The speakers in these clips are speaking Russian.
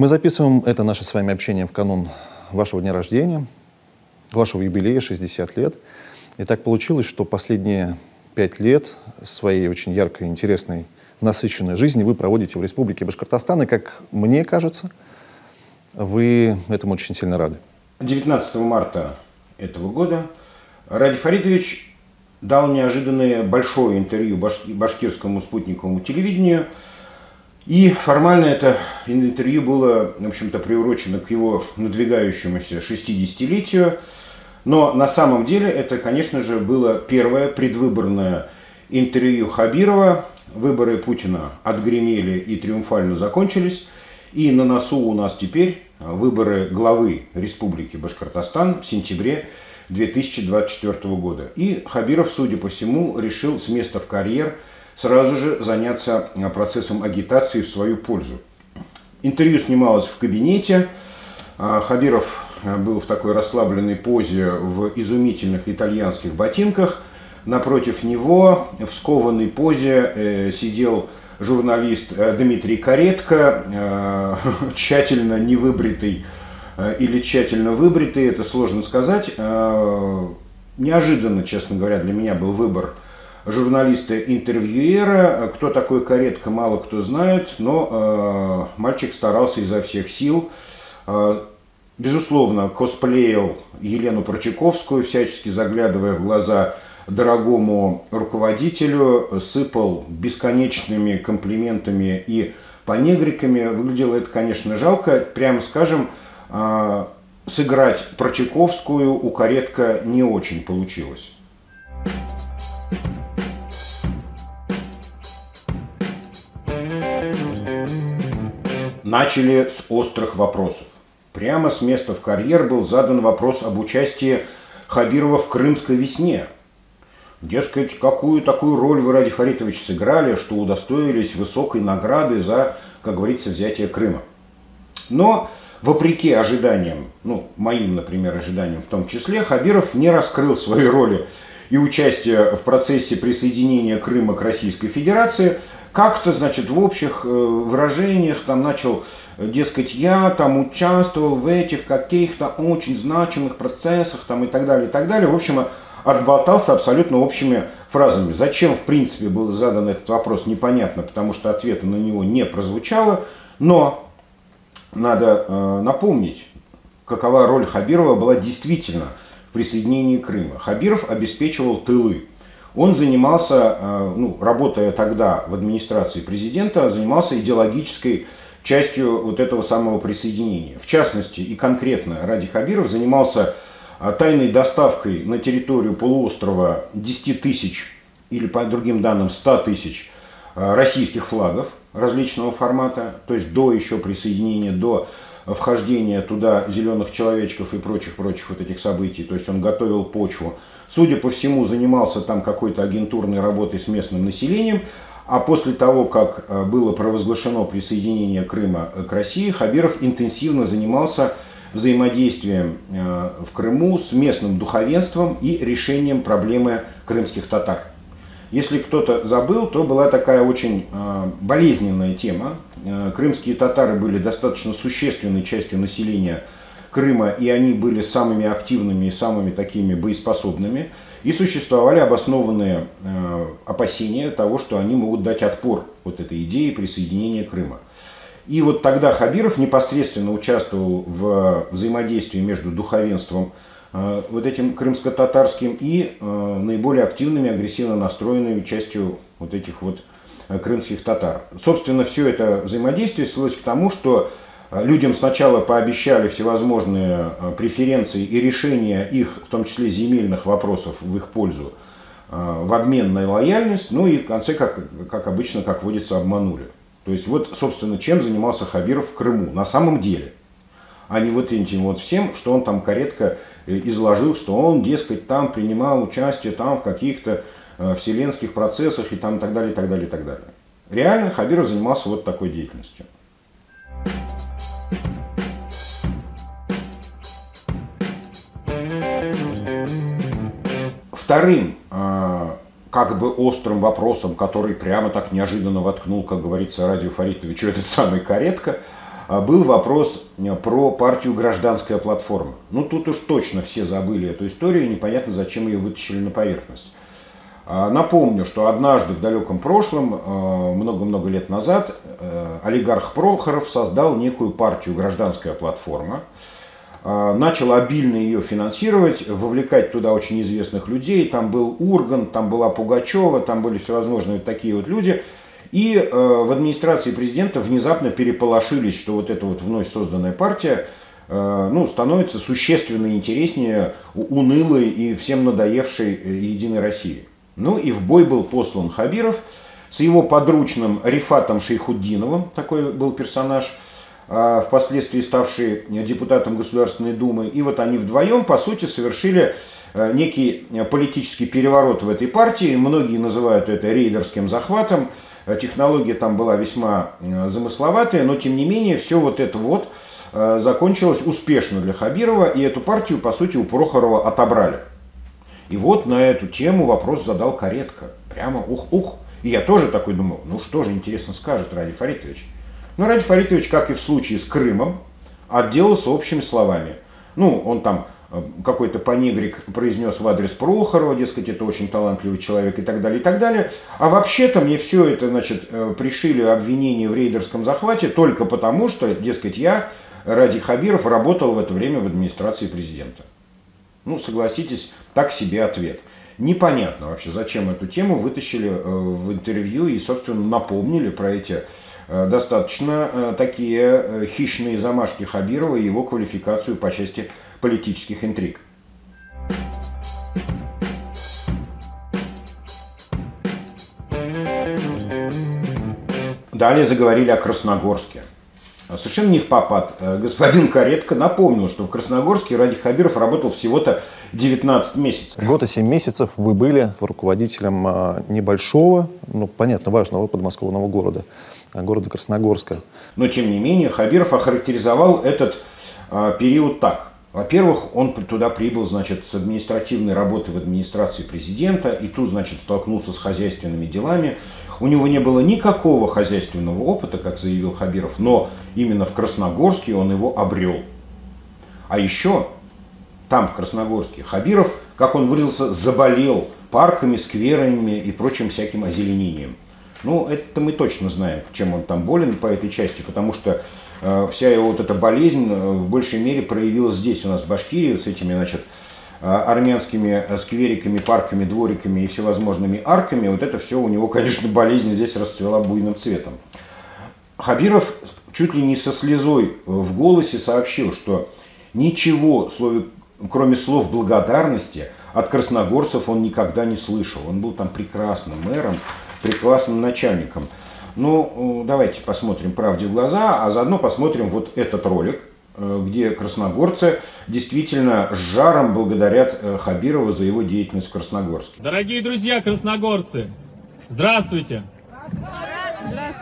Мы записываем это наше с вами общение в канун вашего дня рождения, вашего юбилея, 60 лет. И так получилось, что последние 5 лет своей очень яркой, интересной, насыщенной жизни вы проводите в Республике Башкортостан. И, как мне кажется, вы этому очень сильно рады. 19 марта этого года Радий Фаридович дал неожиданное большое интервью Башкирскому спутниковому телевидению. И формально это интервью было, в общем-то, приурочено к его надвигающемуся 60-летию. Но на самом деле это, конечно же, было первое предвыборное интервью Хабирова. Выборы Путина отгремели и триумфально закончились. И на носу у нас теперь выборы главы Республики Башкортостан в сентябре 2024 года. И Хабиров, судя по всему, решил с места в карьер сразу же заняться процессом агитации в свою пользу. Интервью снималось в кабинете. Хабиров был в такой расслабленной позе в изумительных итальянских ботинках. Напротив него в скованной позе сидел журналист Дмитрий Каретко, тщательно невыбритый или тщательно выбритый, это сложно сказать. Неожиданно, честно говоря, для меня был выбор журналиста-интервьюера. Кто такой Каретко, мало кто знает, но мальчик старался изо всех сил. Безусловно, косплеил Елену Прочаковскую, всячески заглядывая в глаза дорогому руководителю, сыпал бесконечными комплиментами и понегриками. Выглядело это, конечно, жалко. Прямо скажем, сыграть Прочаковскую у Каретко не очень получилось. Начали с острых вопросов. Прямо с места в карьер был задан вопрос об участии Хабирова в «Крымской весне». Дескать, какую такую роль вы, Радий Фаридович, сыграли, что удостоились высокой награды за, как говорится, взятие Крыма. Но, вопреки ожиданиям, ну, моим, например, ожиданиям в том числе, Хабиров не раскрыл свои роли и участие в процессе присоединения Крыма к Российской Федерации. Как-то, значит, в общих выражениях там начал, дескать, я там участвовал в этих каких-то очень значимых процессах там, и так далее, и так далее. В общем, отболтался абсолютно общими фразами. Зачем, в принципе, был задан этот вопрос, непонятно, потому что ответа на него не прозвучало. Но надо напомнить, какова роль Хабирова была действительно в присоединении Крыма. Хабиров обеспечивал тылы. Он занимался, работая тогда в администрации президента, занимался идеологической частью вот этого самого присоединения. В частности и конкретно Радий Хабиров занимался тайной доставкой на территорию полуострова 10 тысяч, или по другим данным 100 тысяч российских флагов различного формата, то есть до еще присоединения, до вхождения туда зеленых человечков и прочих-прочих вот этих событий, то есть он готовил почву. Судя по всему, занимался там какой-то агентурной работой с местным населением, а после того, как было провозглашено присоединение Крыма к России, Хабиров интенсивно занимался взаимодействием в Крыму с местным духовенством и решением проблемы крымских татар. Если кто-то забыл, то была такая очень болезненная тема. Крымские татары были достаточно существенной частью населения Крыма, и они были самыми активными и самыми такими боеспособными. И существовали обоснованные опасения того, что они могут дать отпор вот этой идее присоединения Крыма. И вот тогда Хабиров непосредственно участвовал в взаимодействии между духовенством вот этим крымско-татарским и наиболее активными, агрессивно настроенными частью вот этих вот крымских татар. Собственно, все это взаимодействие свелось к тому, что людям сначала пообещали всевозможные преференции и решения их, в том числе земельных вопросов, в их пользу в обмен на лояльность, ну и в конце, как обычно, как водится, обманули. То есть вот, собственно, чем занимался Хабиров в Крыму на самом деле, а не вот этим вот всем, что он там Каретко изложил, что он, дескать, там принимал участие там в каких-то вселенских процессах и там так далее, так далее, так далее. Реально Хабиров занимался вот такой деятельностью. Вторым как бы острым вопросом, который прямо так неожиданно воткнул, как говорится, Радию Фаридовичу этот самый Каретко, был вопрос про партию «Гражданская платформа». Ну, тут уж точно все забыли эту историю, и непонятно, зачем ее вытащили на поверхность. Напомню, что однажды в далеком прошлом, много-много лет назад, олигарх Прохоров создал некую партию «Гражданская платформа», начал обильно ее финансировать, вовлекать туда очень известных людей. Там был Ургант, там была Пугачева, там были всевозможные такие вот люди. И в администрации президента внезапно переполошились, что вот эта вот вновь созданная партия ну, становится существенно интереснее унылой и всем надоевшей «Единой России». Ну и в бой был послан Хабиров с его подручным Рифатом Шейхуддиновым, такой был персонаж, впоследствии ставший депутатом Государственной Думы. И вот они вдвоем, по сути, совершили некий политический переворот в этой партии. Многие называют это рейдерским захватом. Технология там была весьма замысловатая, но тем не менее все вот это вот закончилось успешно для Хабирова. И эту партию, по сути, у Прохорова отобрали. И вот на эту тему вопрос задал Каретко. Прямо ух-ух. И я тоже такой думал, ну что же, интересно, скажет Радий Фаридович. Но Радий Фаридович, как и в случае с Крымом, отделался общими словами. Ну, он там какой-то панигрик произнес в адрес Прохорова, дескать, это очень талантливый человек и так далее, и так далее. А вообще-то мне все это, значит, пришили обвинение в рейдерском захвате только потому, что, дескать, я, Радий Хабиров, работал в это время в администрации президента. Ну, согласитесь, так себе ответ. Непонятно вообще, зачем эту тему вытащили в интервью и, собственно, напомнили про эти достаточно такие хищные замашки Хабирова и его квалификацию по части политических интриг. Далее заговорили о Красногорске. Совершенно не впопад. Господин Каретко напомнил, что в Красногорске Радий Хабиров работал всего-то 19 месяцев. Год и 7 месяцев вы были руководителем небольшого, ну, понятно, важного подмосковного города. Города Красногорска. Но, тем не менее, Хабиров охарактеризовал этот период так. Во-первых, он туда прибыл, значит, с административной работы в администрации президента и тут, значит, столкнулся с хозяйственными делами. У него не было никакого хозяйственного опыта, как заявил Хабиров, но именно в Красногорске он его обрел. А еще там, в Красногорске, Хабиров, как он выразился, заболел парками, скверами и прочим всяким озеленением. Ну, это мы точно знаем, чем он там болен по этой части, потому что вся его вот эта болезнь в большей мере проявилась здесь у нас в Башкирии, с этими, значит, армянскими сквериками, парками, двориками и всевозможными арками. Вот это все у него, конечно, болезнь здесь расцвела буйным цветом. Хабиров чуть ли не со слезой в голосе сообщил, что ничего, кроме слов благодарности, от красногорцев он никогда не слышал. Он был там прекрасным мэром, прекрасным начальником. Ну, давайте посмотрим правде в глаза, а заодно посмотрим вот этот ролик, где красногорцы действительно с жаром благодарят Хабирова за его деятельность в Красногорске. Дорогие друзья красногорцы, здравствуйте! Здравствуйте!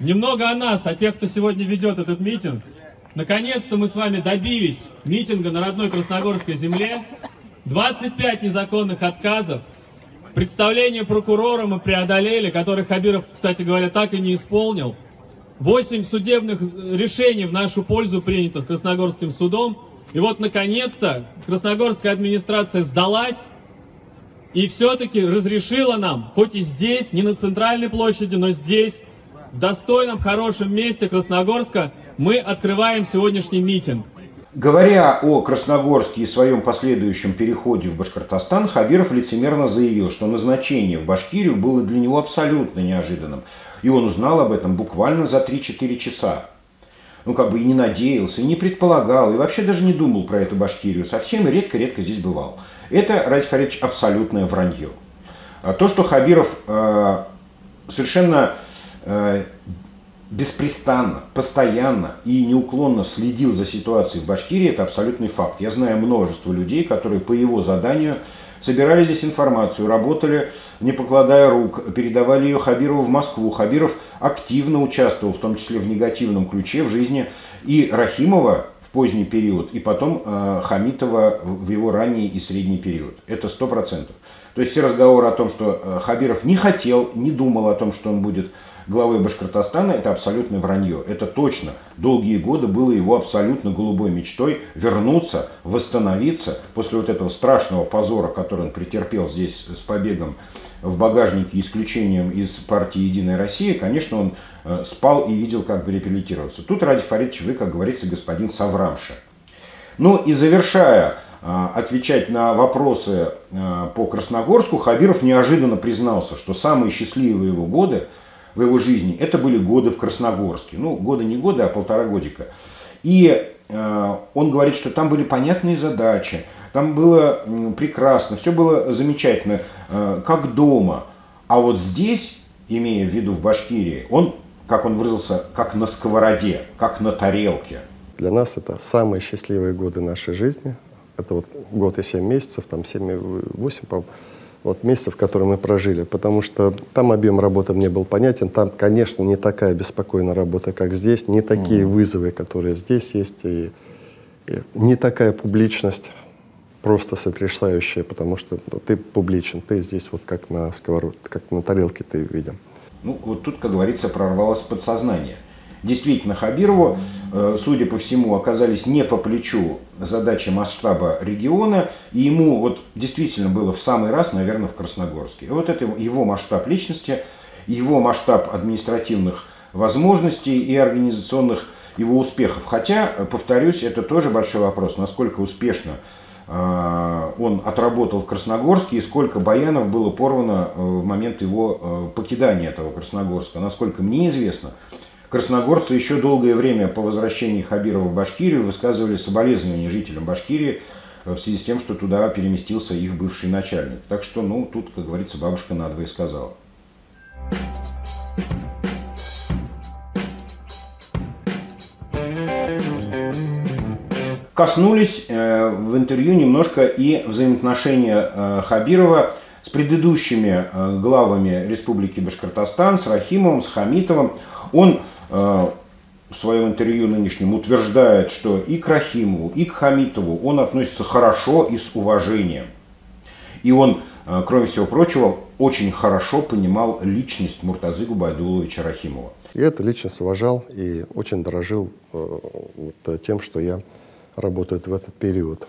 Немного о нас, о тех, кто сегодня ведет этот митинг. Наконец-то мы с вами добились митинга на родной красногорской земле. 25 незаконных отказов. Представление прокурора мы преодолели, которое Хабиров, кстати говоря, так и не исполнил. 8 судебных решений в нашу пользу принято Красногорским судом. И вот, наконец-то, Красногорская администрация сдалась и все-таки разрешила нам, хоть и здесь, не на центральной площади, но здесь, в достойном, хорошем месте Красногорска, мы открываем сегодняшний митинг. Говоря о Красногорске и своем последующем переходе в Башкортостан, Хабиров лицемерно заявил, что назначение в Башкирию было для него абсолютно неожиданным. И он узнал об этом буквально за 3-4 часа. Ну, как бы и не надеялся, и не предполагал, и вообще даже не думал про эту Башкирию. Совсем и редко-редко здесь бывал. Это, Радий Фаридович, абсолютное вранье. А то, что Хабиров совершенно... беспрестанно, постоянно и неуклонно следил за ситуацией в Башкирии, это абсолютный факт. Я знаю множество людей, которые по его заданию собирали здесь информацию, работали, не покладая рук, передавали ее Хабирову в Москву. Хабиров активно участвовал, в том числе в негативном ключе, в жизни и Рахимова в поздний период, и потом Хамитова в его ранний и средний период. Это 100%. То есть все разговоры о том, что Хабиров не хотел, не думал о том, что он будет главы Башкортостана, это абсолютное вранье. Это точно. Долгие годы было его абсолютно голубой мечтой вернуться, восстановиться после вот этого страшного позора, который он претерпел здесь с побегом в багажнике, исключением из партии «Единая Россия». Конечно, он спал и видел, как бы реабилитироваться. Тут, Радий Фаридович, вы, как говорится, господин соврамши. Ну и завершая отвечать на вопросы по Красногорску, Хабиров неожиданно признался, что самые счастливые его годы в его жизни это были годы в Красногорске. Ну, годы не годы, а полтора годика. И он говорит, что там были понятные задачи, там было прекрасно, все было замечательно, как дома. А вот здесь, имея в виду в Башкирии, он, как он выразился, как на сковороде, как на тарелке. Для нас это самые счастливые годы нашей жизни. Это вот год и 7 месяцев, там 7-8, по-моему, вот месяцев, которые мы прожили. Потому что там объем работы мне был понятен. Там, конечно, не такая беспокойная работа, как здесь, не такие вызовы, которые здесь есть, и не такая публичность, просто сотрясающая, потому что ты публичен, ты здесь вот как на сковородке, как на тарелке ты виден. Ну, вот тут, как говорится, прорвалось подсознание. Действительно, Хабирову, судя по всему, оказались не по плечу задачи масштаба региона, и ему вот действительно было в самый раз, наверное, в Красногорске. И вот это его масштаб личности, его масштаб административных возможностей и организационных его успехов. Хотя, повторюсь, это тоже большой вопрос, насколько успешно он отработал в Красногорске и сколько баянов было порвано в момент его покидания этого Красногорска. Насколько мне известно, красногорцы еще долгое время по возвращении Хабирова в Башкирию высказывали соболезнования жителям Башкирии в связи с тем, что туда переместился их бывший начальник. Так что, ну, тут, как говорится, бабушка надвое сказала. Коснулись в интервью немножко и взаимоотношения Хабирова с предыдущими главами Республики Башкортостан, с Рахимовым, с Хамитовым. Он в своем интервью нынешнем утверждает, что и к Рахимову, и к Хамитову он относится хорошо и с уважением. И он, кроме всего прочего, очень хорошо понимал личность Муртазы Губайдуловича Рахимова. И эту личность уважал и очень дорожил тем, что я работаю в этот период.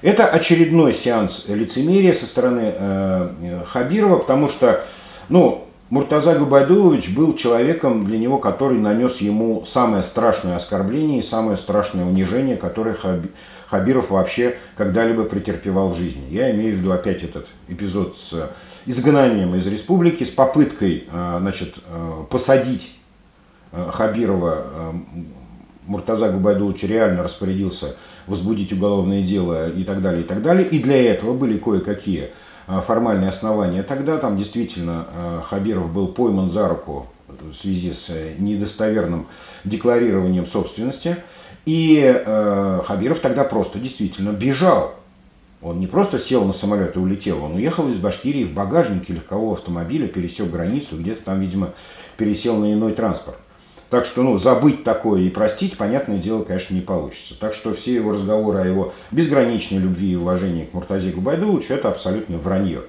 Это очередной сеанс лицемерия со стороны Хабирова, потому что, ну, Муртаза Губайдулович был человеком, для него который нанес ему самое страшное оскорбление и самое страшное унижение, которое Хабиров вообще когда-либо претерпевал в жизни. Я имею в виду опять этот эпизод с изгнанием из республики, с попыткой, значит, посадить Хабирова. Муртаза Губайдулович реально распорядился возбудить уголовное дело и так далее, и так далее. И для этого были кое-какие формальные основания тогда. Там действительно Хабиров был пойман за руку в связи с недостоверным декларированием собственности. И Хабиров тогда просто действительно бежал. Он не просто сел на самолет и улетел, он уехал из Башкирии в багажнике легкового автомобиля, пересек границу, где-то там, видимо, пересел на иной транспорт. Так что, ну, забыть такое и простить, понятное дело, конечно, не получится. Так что все его разговоры о его безграничной любви и уважении к Муртазе Губайдуловичу – это абсолютно вранье.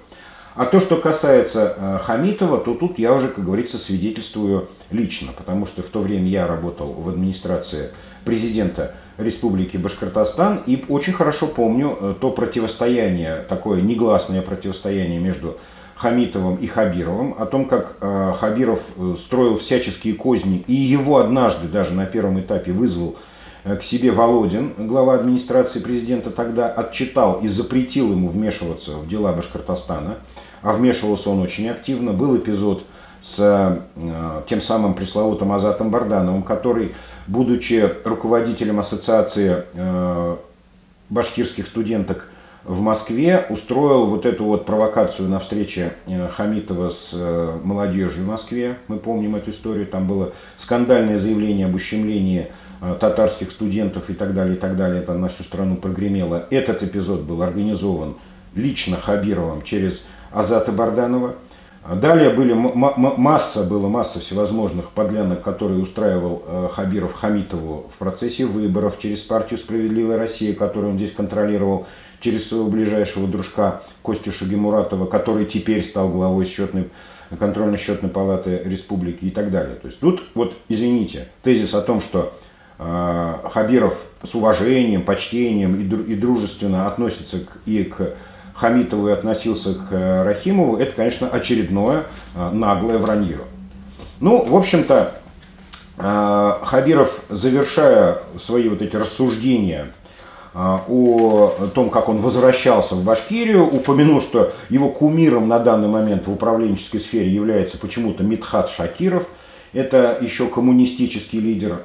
А то, что касается Хамитова, то тут я уже, как говорится, свидетельствую лично, потому что в то время я работал в администрации президента Республики Башкортостан и очень хорошо помню то противостояние, такое негласное противостояние между Хамитовым и Хабировым, о том, как Хабиров строил всяческие козни, и его однажды даже на первом этапе вызвал к себе Володин, глава администрации президента тогда, отчитал и запретил ему вмешиваться в дела Башкортостана, а вмешивался он очень активно. Был эпизод с тем самым пресловутым Азатом Бардановым, который, будучи руководителем ассоциации башкирских студенток в Москве, устроил вот эту вот провокацию на встрече Хамитова с молодежью в Москве. Мы помним эту историю. Там было скандальное заявление об ущемлении татарских студентов и так далее, и так далее. Это на всю страну прогремело. Этот эпизод был организован лично Хабировым через Азата Барданова. Далее были масса всевозможных подлянок, которые устраивал Хабиров Хамитову в процессе выборов через партию «Справедливая Россия», которую он здесь контролировал, через своего ближайшего дружка Костю Шагимуратова, который теперь стал главой счетной контрольно-счетной палаты республики и так далее. То есть тут, вот, извините, тезис о том, что Хабиров с уважением, почтением и дружественно относится к Хамитову и относился к Рахимову, это, конечно, очередное наглое вранье. Ну, в общем-то, Хабиров, завершая свои вот эти рассуждения о том, как он возвращался в Башкирию, упомянул, что его кумиром на данный момент в управленческой сфере является почему-то Мидхат Шакиров. Это еще коммунистический лидер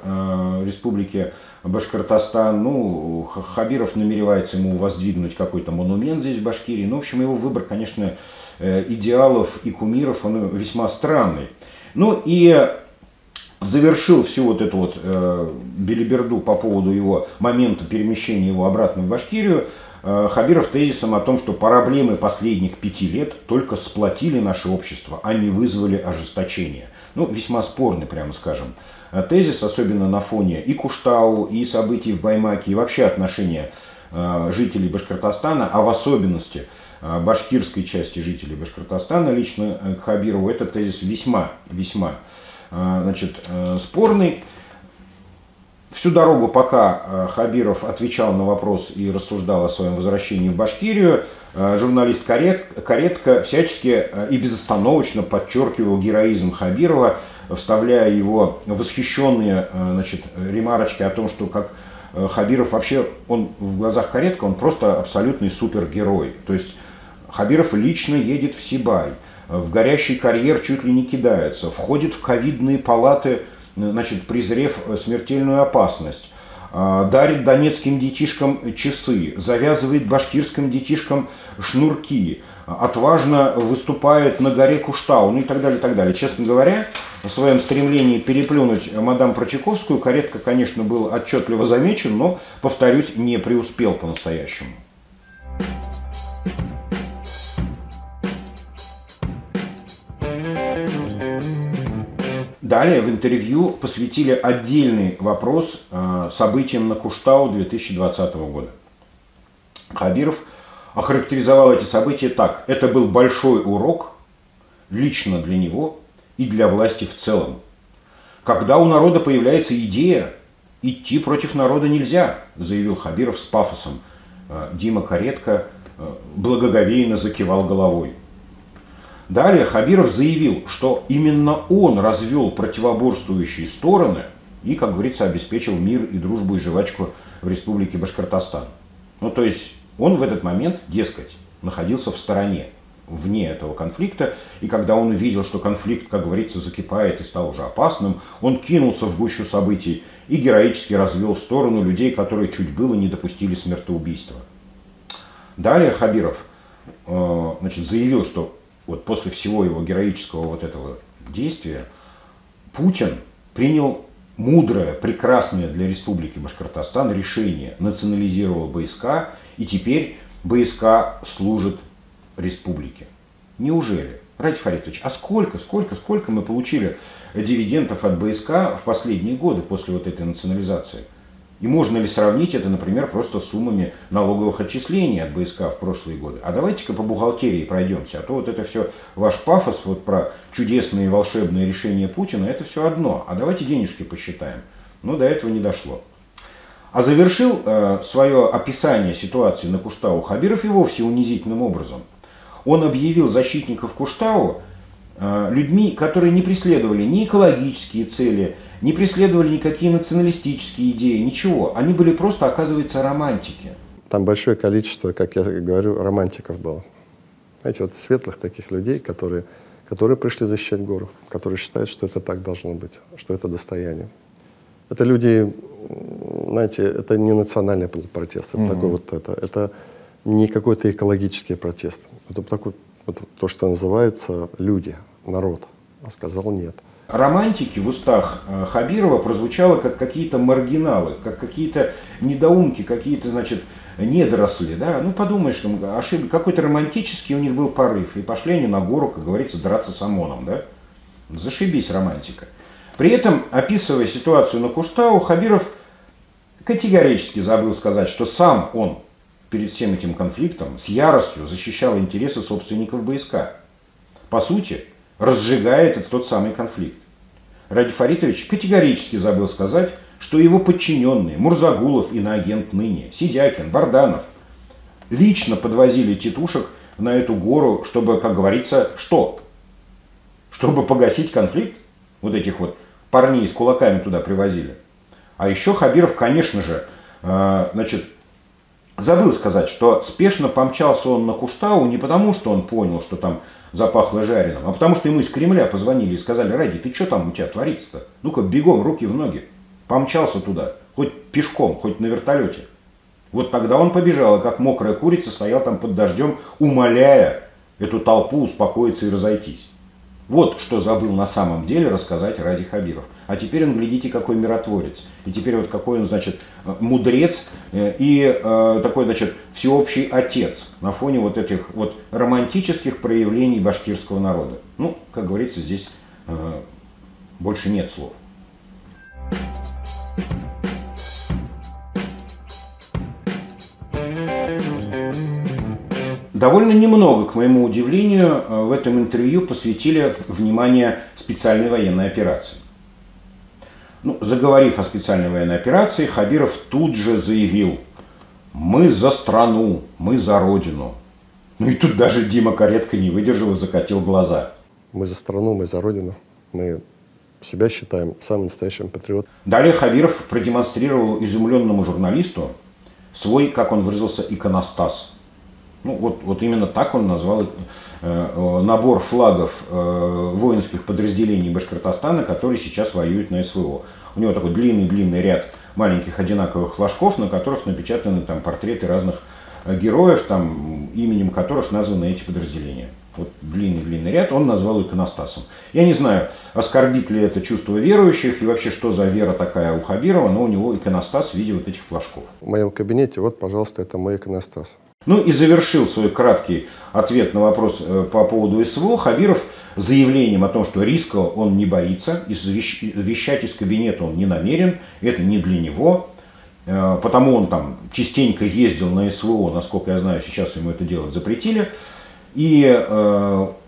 Республики Башкортостан. Ну, Хабиров намеревается ему воздвигнуть какой-то монумент здесь в Башкирии. Ну, в общем, его выбор, конечно, идеалов и кумиров, он весьма странный. Ну и завершил всю вот эту вот белиберду по поводу его момента перемещения его обратно в Башкирию Хабиров тезисом о том, что проблемы последних 5 лет только сплотили наше общество, а не вызвали ожесточение. Ну, весьма спорный, прямо скажем, тезис, особенно на фоне и Куштау, и событий в Баймаке, и вообще отношения жителей Башкортостана, а в особенности башкирской части жителей Башкортостана, лично к Хабирову, этот тезис весьма, значит, спорный. Всю дорогу, пока Хабиров отвечал на вопрос и рассуждал о своем возвращении в Башкирию, журналист Каретко всячески и безостановочно подчеркивал героизм Хабирова, вставляя его восхищенные, значит, ремарочки о том, что как Хабиров вообще, он в глазах Каретко, он просто абсолютный супергерой. То есть Хабиров лично едет в Сибай, в горящий карьер чуть ли не кидается, входит в ковидные палаты, значит, презрев смертельную опасность, дарит донецким детишкам часы, завязывает башкирским детишкам шнурки, отважно выступает на горе Куштау, ну и так далее, и так далее. Честно говоря, в своем стремлении переплюнуть мадам Прочаковскую Каретко, конечно, был отчетливо замечен, но, повторюсь, не преуспел по-настоящему. Далее в интервью посвятили отдельный вопрос событиям на Куштау 2020 года. Хабиров охарактеризовал эти события так. Это был большой урок лично для него и для власти в целом. Когда у народа появляется идея, идти против народа нельзя, заявил Хабиров с пафосом. Дима Каретко благоговейно закивал головой. Далее Хабиров заявил, что именно он развел противоборствующие стороны и, как говорится, обеспечил мир и дружбу и жвачку в Республике Башкортостан. Ну, то есть он в этот момент, дескать, находился в стороне, вне этого конфликта. И когда он увидел, что конфликт, как говорится, закипает и стал уже опасным, он кинулся в гущу событий и героически развел в сторону людей, которые чуть было не допустили смертоубийства. Далее Хабиров, значит, заявил, что вот после всего его героического вот этого действия Путин принял мудрое, прекрасное для Республики Башкортостан решение, национализировал БСК, и теперь БСК служит республике. Неужели? Радий Фаридович, а сколько мы получили дивидендов от БСК в последние годы после вот этой национализации? И можно ли сравнить это, например, просто с суммами налоговых отчислений от БСК в прошлые годы? А давайте-ка по бухгалтерии пройдемся, а то вот это все ваш пафос вот про чудесные и волшебные решения Путина, это все одно. А давайте денежки посчитаем. Но до этого не дошло. А завершил свое описание ситуации на Куштау Хабиров и вовсе унизительным образом. Он объявил защитников Куштау людьми, которые не преследовали ни экологические цели, не преследовали никакие националистические идеи, ничего. Они были просто, оказывается, романтики. Там большое количество, как я говорю, романтиков было. Знаете, вот светлых таких людей, которые пришли защищать гору, которые считают, что это так должно быть, что это достояние. Это люди, знаете, это не национальный протест, это такой вот это не какой-то экологический протест. Это такой, вот, то, что называется люди, народ, а сказал нет. Романтики в устах Хабирова прозвучало как какие-то маргиналы, как какие-то недоумки, какие-то, значит, недоросли, да? Ну, подумаешь, ошибка, какой-то романтический у них был порыв, и пошли они на гору, как говорится, драться с ОМОНом, да? Зашибись, романтика. При этом, описывая ситуацию на Куштау, Хабиров категорически забыл сказать, что сам он перед всем этим конфликтом с яростью защищал интересы собственников БСК. По сути, разжигая этот тот самый конфликт. Радий Фаридович категорически забыл сказать, что его подчиненные Мурзагулов, иноагент ныне, Сидякин, Барданов, лично подвозили тетушек на эту гору, чтобы, как говорится, что? Чтобы погасить конфликт? Вот этих вот парней с кулаками туда привозили. А еще Хабиров, конечно же, значит, забыл сказать, что спешно помчался он на Куштау не потому, что он понял, что там запахло жареным, а потому что ему из Кремля позвонили и сказали: «Ради, ты что там у тебя творится-то? Ну-ка, бегом, руки в ноги». Помчался туда, хоть пешком, хоть на вертолете. Вот тогда он побежал, и как мокрая курица стоял там под дождем, умоляя эту толпу успокоиться и разойтись. Вот что забыл на самом деле рассказать Радий Хабиров. А теперь он, глядите, какой миротворец. И теперь вот какой он, значит, мудрец и такой, значит, всеобщий отец на фоне вот этих вот романтических проявлений башкирского народа. Ну, как говорится, здесь больше нет слов. Довольно немного, к моему удивлению, в этом интервью посвятили внимание специальной военной операции. Ну, заговорив о специальной военной операции, Хабиров тут же заявил: «Мы за страну, мы за родину». Ну и тут даже Дима Каретко не выдержал и закатил глаза. «Мы за страну, мы за родину. Мы себя считаем самым настоящим патриотом». Далее Хабиров продемонстрировал изумленному журналисту свой, как он выразился, иконостас. Ну, вот именно так он назвал набор флагов воинских подразделений Башкортостана, которые сейчас воюют на СВО. У него такой длинный-длинный ряд маленьких одинаковых флажков, на которых напечатаны там портреты разных героев, там, именем которых названы эти подразделения. Вот длинный-длинный ряд он назвал иконостасом. Я не знаю, оскорбит ли это чувство верующих и вообще что за вера такая у Хабирова, но у него иконостас в виде вот этих флажков. В моем кабинете, вот, пожалуйста, это мой иконостас. Ну и завершил свой краткий ответ на вопрос по поводу СВО Хабиров заявлением о том, что риска он не боится, и вещать из кабинета он не намерен, это не для него, потому он там частенько ездил на СВО, насколько я знаю, сейчас ему это делать запретили. И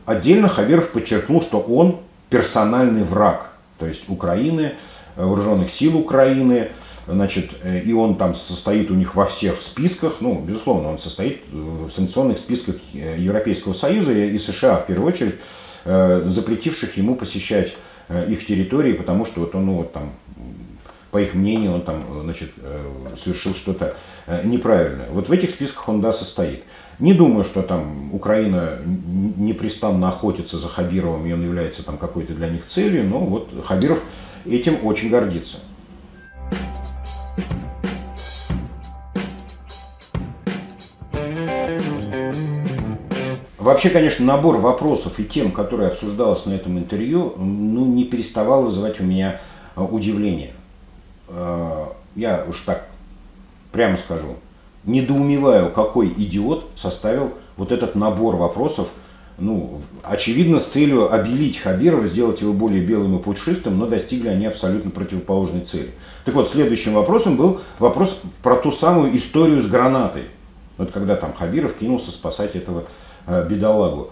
отдельно Хабиров подчеркнул, что он персональный враг, то есть Украины, вооруженных сил Украины. Значит, и он там состоит у них во всех списках, ну, безусловно, он состоит в санкционных списках Европейского Союза и США, в первую очередь, запретивших ему посещать их территории, потому что вот он, ну, вот там, по их мнению, он там, значит, совершил что-то неправильное. Вот в этих списках он, да, состоит. Не думаю, что там Украина непрестанно охотится за Хабировым, и он является там какой-то для них целью, но вот Хабиров этим очень гордится. Вообще, конечно, набор вопросов и тем, которые обсуждалось на этом интервью, ну, не переставал вызывать у меня удивление. Я уж так прямо скажу, недоумеваю, какой идиот составил вот этот набор вопросов, ну, очевидно, с целью обелить Хабирова, сделать его более белым и пушистым, но достигли они абсолютно противоположной цели. Так вот, следующим вопросом был вопрос про ту самую историю с гранатой. Вот когда там Хабиров кинулся спасать этого бедолагу.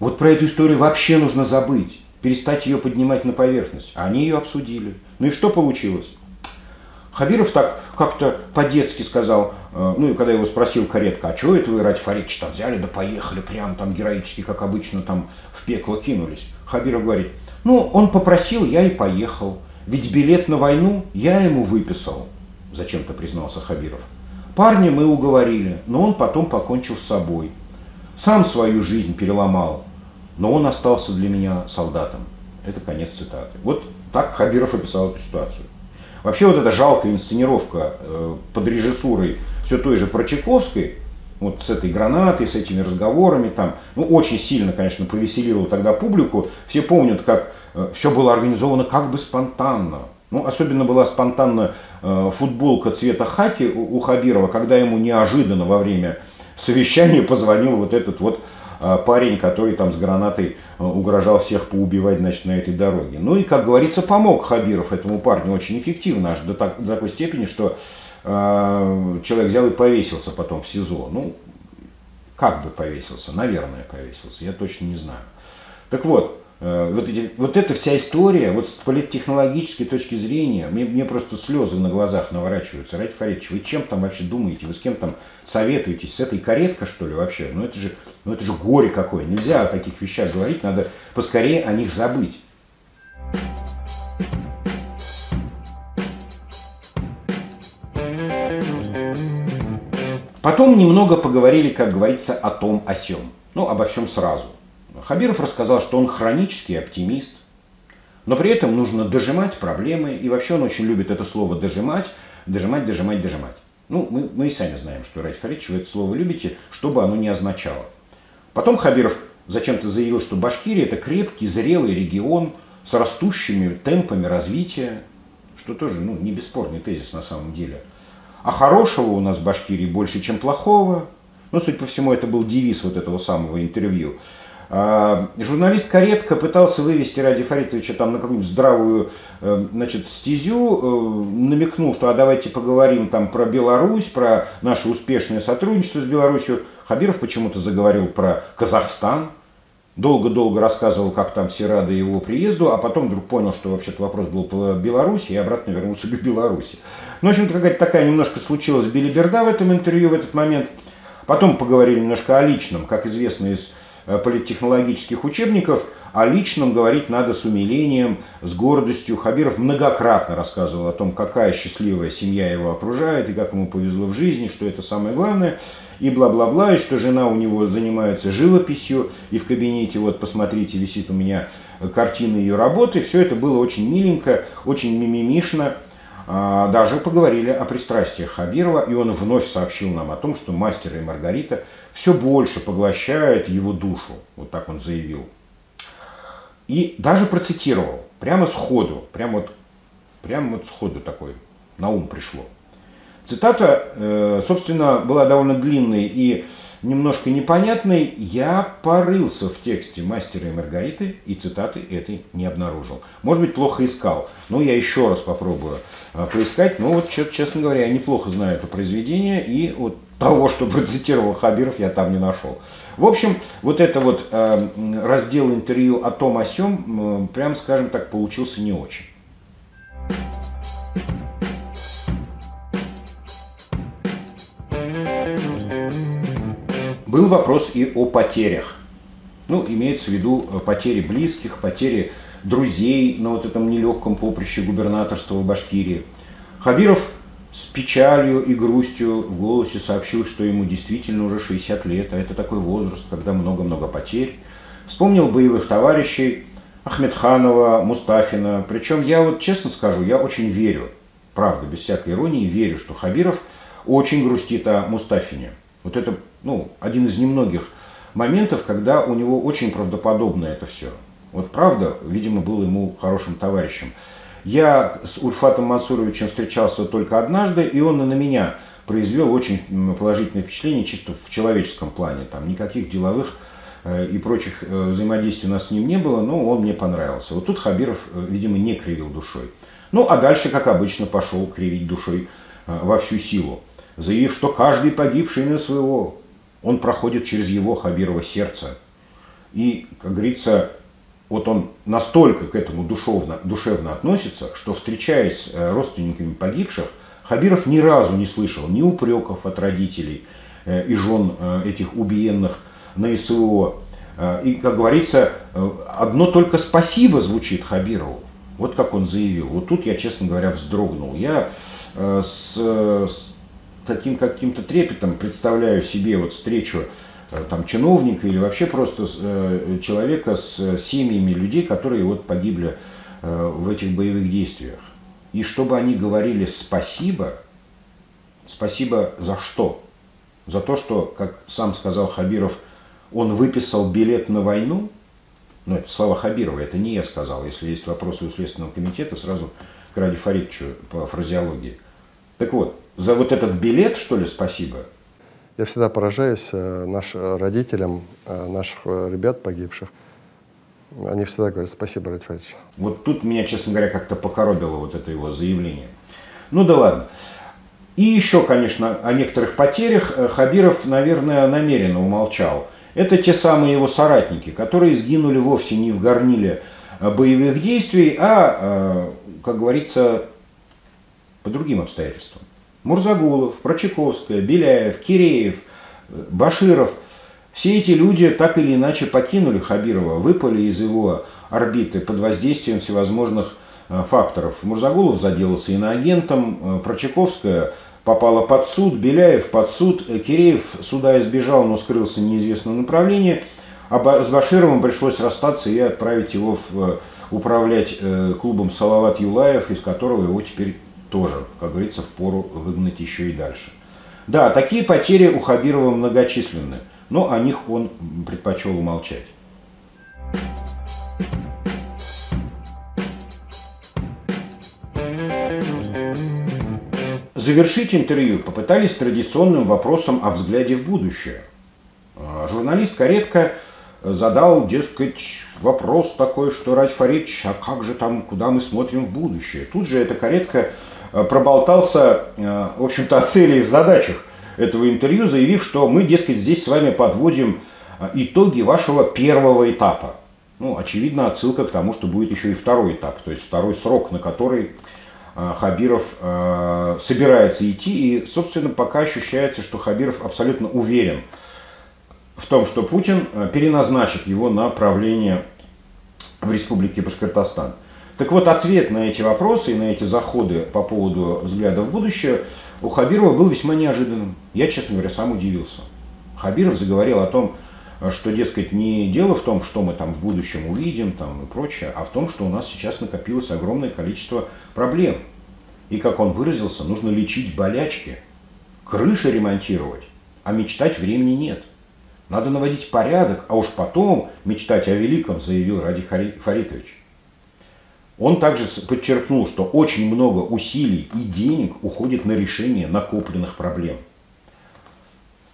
Вот про эту историю вообще нужно забыть, перестать ее поднимать на поверхность. Они ее обсудили. Ну и что получилось? Хабиров так как-то по-детски сказал, ну и когда его спросил Каретко: «А что это вы, Радий Фаридович, там взяли да поехали, прям там героически, как обычно, там в пекло кинулись?» Хабиров говорит: «Ну, он попросил, я и поехал. Ведь билет на войну я ему выписал», зачем-то признался Хабиров. «Парня мы уговорили, но он потом покончил с собой. Сам свою жизнь переломал, но он остался для меня солдатом». Это конец цитаты. Вот так Хабиров описал эту ситуацию. Вообще вот эта жалкая инсценировка под режиссурой все той же Прочаковской, вот с этой гранатой, с этими разговорами, там, ну, очень сильно, конечно, повеселила тогда публику. Все помнят, как все было организовано как бы спонтанно. Ну, особенно была спонтанна футболка цвета хаки у Хабирова, когда ему неожиданно во время совещание позвонил вот этот вот парень, который там с гранатой угрожал всех поубивать, значит, на этой дороге. Ну и, как говорится, помог Хабиров этому парню очень эффективно, аж до такой степени, что человек взял и повесился потом в СИЗО. Ну, как бы повесился, наверное, повесился, я точно не знаю. Так вот, Вот эта вся история, вот с политтехнологической точки зрения, мне просто слезы на глазах наворачиваются. Радий Фаридович, вы чем там вообще думаете? Вы с кем там советуетесь? С этой Каретко, что ли, вообще? Ну это же горе какое. Нельзя о таких вещах говорить, надо поскорее о них забыть. Потом немного поговорили, как говорится, о том, о сём. Ну, обо всем сразу. Хабиров рассказал, что он хронический оптимист, но при этом нужно дожимать проблемы, и вообще он очень любит это слово «дожимать». Ну, мы и сами знаем, что, Радий Фаридович, вы это слово любите, что бы оно ни означало. Потом Хабиров зачем-то заявил, что Башкирия – это крепкий, зрелый регион с растущими темпами развития, что тоже, ну, не бесспорный тезис на самом деле. А хорошего у нас в Башкирии больше, чем плохого. Ну, судя по всему, это был девиз вот этого самого интервью. Журналист Каретко пытался вывести Радия Фаридовича там на какую-нибудь здравую, значит, стезю, намекнул, что а давайте поговорим там про Беларусь, про наше успешное сотрудничество с Беларусью. Хабиров почему-то заговорил про Казахстан, долго-долго рассказывал, как там все рады его приезду, а потом вдруг понял, что вообще-то вопрос был по Беларуси и обратно вернулся к Беларуси. Ну, в общем-то, какая-то такая немножко случилась белиберда в этом интервью в этот момент. Потом поговорили немножко о личном, как известно из политтехнологических учебников, о личном говорить надо с умилением, с гордостью. Хабиров многократно рассказывал о том, какая счастливая семья его окружает, и как ему повезло в жизни, что это самое главное, и бла-бла-бла, и что жена у него занимается живописью, и в кабинете, вот, посмотрите, висит у меня картина ее работы. Все это было очень миленько, очень мимимишно. Даже поговорили о пристрастиях Хабирова, и он вновь сообщил нам о том, что «Мастер и Маргарита» все больше поглощает его душу, вот так он заявил. И даже процитировал, прямо сходу такой на ум пришло. Цитата, собственно, была довольно длинной и немножко непонятной. Я порылся в тексте «Мастера и Маргариты» и цитаты этой не обнаружил. Может быть, плохо искал, но я еще раз попробую поискать. Но вот, честно говоря, я неплохо знаю это произведение, и вот того, что процитировал Хабиров, я там не нашел. В общем, вот это вот раздел интервью о том, о сём, прям, скажем так, получился не очень. Был вопрос и о потерях. Ну, имеется в виду потери близких, потери друзей на вот этом нелегком поприще губернаторства в Башкирии. Хабиров с печалью и грустью в голосе сообщил, что ему действительно уже 60 лет, а это такой возраст, когда много-много потерь. Вспомнил боевых товарищей Ахмедханова, Мустафина. Причем я вот честно скажу, я очень верю, правда, без всякой иронии, верю, что Хабиров очень грустит о Мустафине. Вот это, ну, один из немногих моментов, когда у него очень правдоподобно это все. Вот правда, видимо, был ему хорошим товарищем. Я с Ульфатом Мансуровичем встречался только однажды, и он на меня произвел очень положительное впечатление чисто в человеческом плане. Там никаких деловых и прочих взаимодействий у нас с ним не было, но он мне понравился. Вот тут Хабиров, видимо, не кривил душой. Ну, а дальше, как обычно, пошел кривить душой во всю силу, заявив, что каждый погибший на СВО, он проходит через его, Хабирова, сердце. И, как говорится, вот он настолько к этому душевно относится, что, встречаясь с родственниками погибших, Хабиров ни разу не слышал ни упреков от родителей и жен этих убиенных на СВО. И, как говорится, одно только спасибо звучит Хабирову. Вот как он заявил. Вот тут я, честно говоря, вздрогнул. Я с таким каким-то трепетом представляю себе вот встречу там чиновника или вообще просто человека с семьями людей, которые вот погибли в этих боевых действиях. И чтобы они говорили спасибо, спасибо за что? За то, что, как сам сказал Хабиров, он выписал билет на войну? Ну, это слова Хабирова, это не я сказал. Если есть вопросы у Следственного комитета, сразу к Радию Фаридовичу по фразеологии. Так вот, за вот этот билет, что ли, спасибо? Я всегда поражаюсь нашим родителям, наших ребят погибших. Они всегда говорят спасибо, Радий Фаридович. Вот тут меня, честно говоря, как-то покоробило вот это его заявление. Ну да ладно. И еще, конечно, о некоторых потерях Хабиров, наверное, намеренно умолчал. Это те самые его соратники, которые сгинули вовсе не в горниле боевых действий, а, как говорится, по другим обстоятельствам. Мурзагулов, Прочаковская, Беляев, Киреев, Баширов. Все эти люди так или иначе покинули Хабирова, выпали из его орбиты под воздействием всевозможных факторов. Мурзагулов заделался иноагентом, Прочаковская попала под суд, Беляев под суд, Киреев суда избежал, но скрылся в неизвестном направлении. А с Башировым пришлось расстаться и отправить его управлять клубом «Салават Юлаев», из которого его теперь тоже, как говорится, впору выгнать еще и дальше. Да, такие потери у Хабирова многочисленны, но о них он предпочел умолчать. Завершить интервью попытались традиционным вопросом о взгляде в будущее. Журналист Каретко задал, дескать, вопрос такой, что: «Радий Фаридович, а как же там, куда мы смотрим в будущее?» Тут же это Каретко проболтался, в общем-то, о цели и задачах этого интервью, заявив, что мы, дескать, здесь с вами подводим итоги вашего первого этапа. Ну, очевидно, отсылка к тому, что будет еще и второй этап, то есть второй срок, на который Хабиров собирается идти, и, собственно, пока ощущается, что Хабиров абсолютно уверен в том, что Путин переназначит его на правление в Республике Башкортостан. Так вот, ответ на эти вопросы и на эти заходы по поводу взгляда в будущее у Хабирова был весьма неожиданным. Я, честно говоря, сам удивился. Хабиров заговорил о том, что, дескать, не дело в том, что мы там в будущем увидим там, и прочее, а в том, что у нас сейчас накопилось огромное количество проблем. И, как он выразился, нужно лечить болячки, крыши ремонтировать, а мечтать времени нет. Надо наводить порядок, а уж потом мечтать о великом, заявил Радий Фаридович. Он также подчеркнул, что очень много усилий и денег уходит на решение накопленных проблем.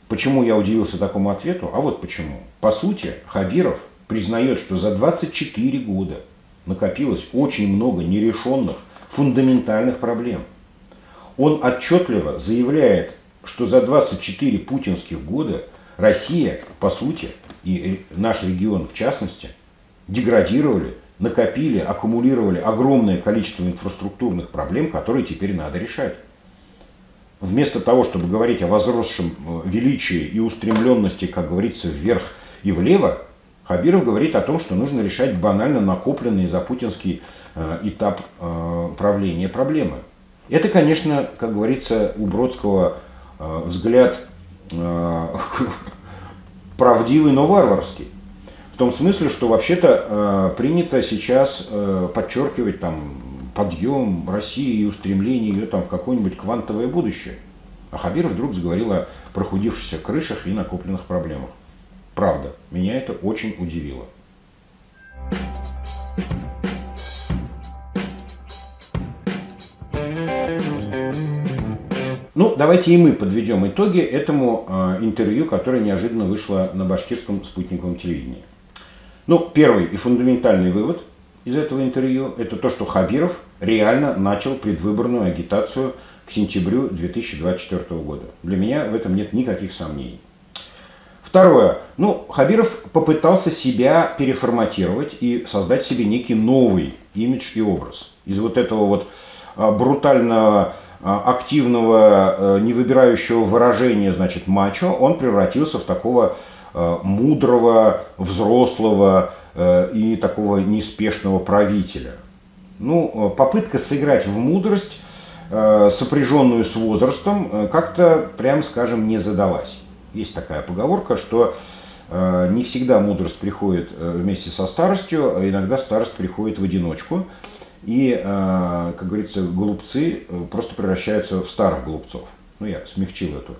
Почему я удивился такому ответу? А вот почему. По сути, Хабиров признает, что за 24 года накопилось очень много нерешенных фундаментальных проблем. Он отчетливо заявляет, что за 24 путинских года Россия, по сути, и наш регион в частности, деградировали, накопили, аккумулировали огромное количество инфраструктурных проблем, которые теперь надо решать. Вместо того, чтобы говорить о возросшем величии и устремленности, как говорится, вверх и влево, Хабиров говорит о том, что нужно решать банально накопленные за путинский этап правления проблемы. Это, конечно, как говорится, у Бродского взгляд правдивый, но варварский. В том смысле, что вообще-то принято сейчас подчеркивать там подъем России и устремление ее там в какое-нибудь квантовое будущее. А Хабиров вдруг заговорил о прохудившихся крышах и накопленных проблемах. Правда, меня это очень удивило. Ну, давайте и мы подведем итоги этому интервью, которое неожиданно вышло на Башкирском спутниковом телевидении. Ну, первый и фундаментальный вывод из этого интервью – это то, что Хабиров реально начал предвыборную агитацию к сентябрю 2024 года. Для меня в этом нет никаких сомнений. Второе. Ну, Хабиров попытался себя переформатировать и создать себе некий новый имидж и образ. Из вот этого вот брутального, активного, невыбирающего выражения, значит, мачо, он превратился в такого мудрого, взрослого и такого неспешного правителя. Ну, попытка сыграть в мудрость, сопряженную с возрастом, как-то, прям скажем, не задалась. Есть такая поговорка, что не всегда мудрость приходит вместе со старостью, а иногда старость приходит в одиночку. И, как говорится, голубцы просто превращаются в старых голубцов. Ну, я смягчил эту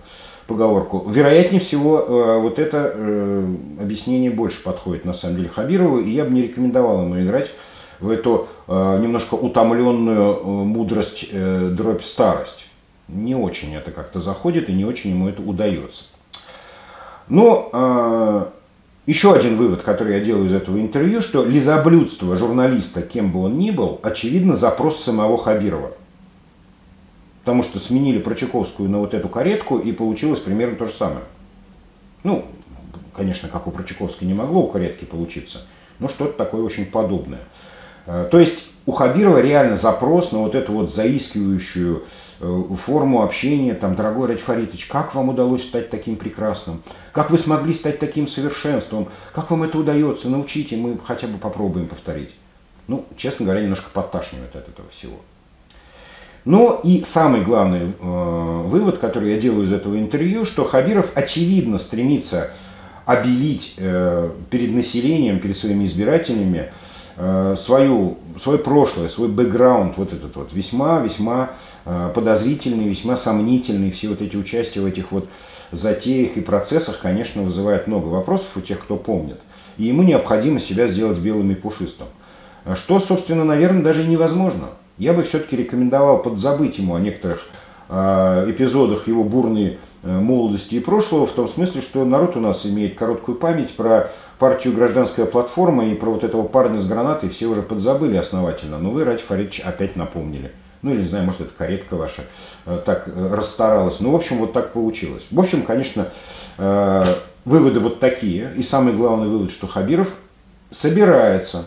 поговорку. Вероятнее всего, вот это объяснение больше подходит, на самом деле, Хабирову, и я бы не рекомендовал ему играть в эту немножко утомленную мудрость, дробь старость. Не очень это как-то заходит, и не очень ему это удается. Но еще один вывод, который я делаю из этого интервью, что лизоблюдство журналиста, кем бы он ни был, очевидно, запрос самого Хабирова. Потому что сменили Прочаковскую на вот эту Каретку, и получилось примерно то же самое. Ну, конечно, как у Прочаковской не могло у Каретки получиться, но что-то такое очень подобное. То есть у Хабирова реально запрос на вот эту вот заискивающую форму общения, там, дорогой Радий Фаридович, как вам удалось стать таким прекрасным? Как вы смогли стать таким совершенством? Как вам это удается? Научите, мы хотя бы попробуем повторить. Ну, честно говоря, немножко подташнивает от этого всего. Но и самый главный вывод, который я делаю из этого интервью, что Хабиров очевидно стремится обелить перед населением, перед своими избирателями свое прошлое, свой бэкграунд, вот этот вот весьма-весьма подозрительный, весьма сомнительный. Все вот эти участия в этих вот затеях и процессах, конечно, вызывают много вопросов у тех, кто помнит. И ему необходимо себя сделать белым и пушистым. Что, собственно, наверное, даже и невозможно. Я бы все-таки рекомендовал подзабыть ему о некоторых эпизодах его бурной молодости и прошлого, в том смысле, что народ у нас имеет короткую память, про партию «Гражданская платформа» и про вот этого парня с гранатой все уже подзабыли основательно, но вы, Радий Фаридович, опять напомнили. Ну, или, не знаю, может, это Каретка ваша так расстаралась. Ну, в общем, вот так получилось. В общем, конечно, выводы вот такие. И самый главный вывод, что Хабиров собирается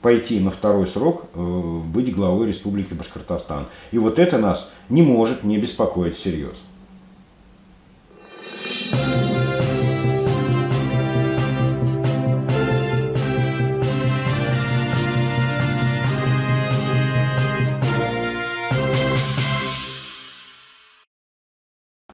пойти на второй срок, быть главой Республики Башкортостан. И вот это нас не может не беспокоить всерьез.